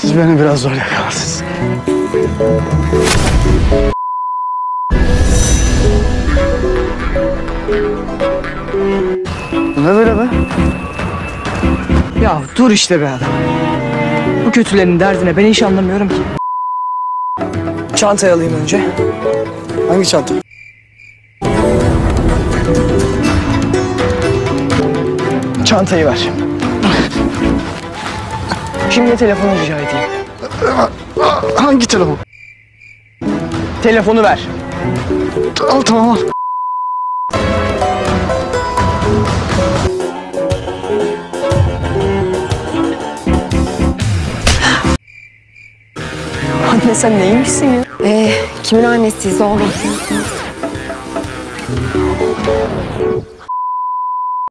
Siz beni biraz zor yakalarsınız. Bu ne böyle be? Ya dur işte be adam. Bu kötülerin derdine ben hiç anlamıyorum ki. Çantayı alayım önce. Hangi çanta? Çantayı ver. Şimdi telefonu rica edeyim. Hangi telefon? Telefonu ver. Al, tamam al. Anne sen neymişsin ya? Kimin annesiyiz oğlum?